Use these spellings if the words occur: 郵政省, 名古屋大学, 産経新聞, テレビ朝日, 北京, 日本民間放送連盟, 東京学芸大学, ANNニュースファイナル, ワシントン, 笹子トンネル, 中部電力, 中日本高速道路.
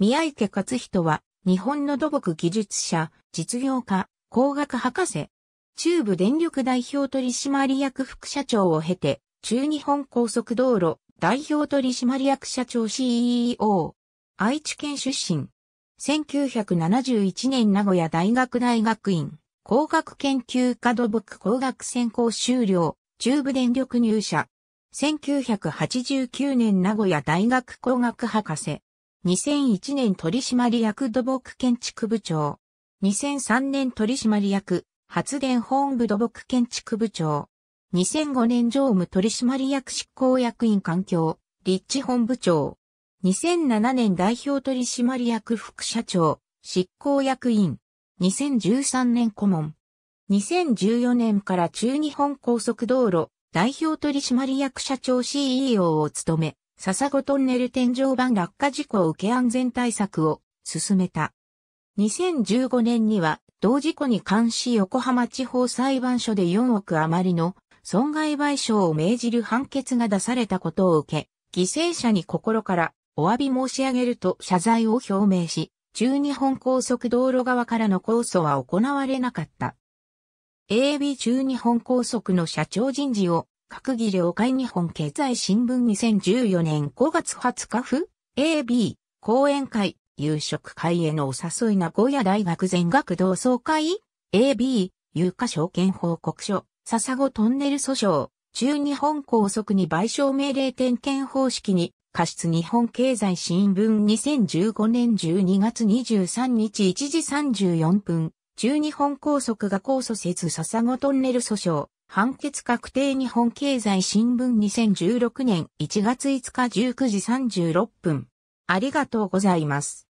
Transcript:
宮池勝人は、日本の土木技術者、実業家、工学博士。中部電力代表取締役副社長を経て、中日本高速道路代表取締役社長 CEO。愛知県出身。1971年名古屋大学大学院、工学研究科土木工学専攻修了、中部電力入社。1989年名古屋大学工学博士。2001年取締役土木建築部長。2003年取締役発電本部土木建築部長。2005年常務取締役執行役員環境、立地本部長。2007年代表取締役副社長、執行役員。2013年顧問。2014年から中日本高速道路代表取締役社長 CEO を務め、笹子トンネル天井板落下事故を受け安全対策を進めた。2015年には同事故に関し横浜地方裁判所で4億余りの損害賠償を命じる判決が出されたことを受け、犠牲者に心からお詫び申し上げると謝罪を表明し、中日本高速道路側からの控訴は行われなかった。AIB 中日本高速の社長人事を閣議了解日本経済新聞2014年5月20日付 AIB 講演会夕食会へのお誘い名古屋大学全学同窓会 AIB 有価証券報告書笹子トンネル訴訟中日本高速に賠償命令点検方式に過失日本経済新聞2015年12月23日1時34分中日本高速が控訴せず笹子トンネル訴訟判決確定日本経済新聞2016年1月5日19時36分。ありがとうございます。